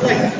4,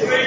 6.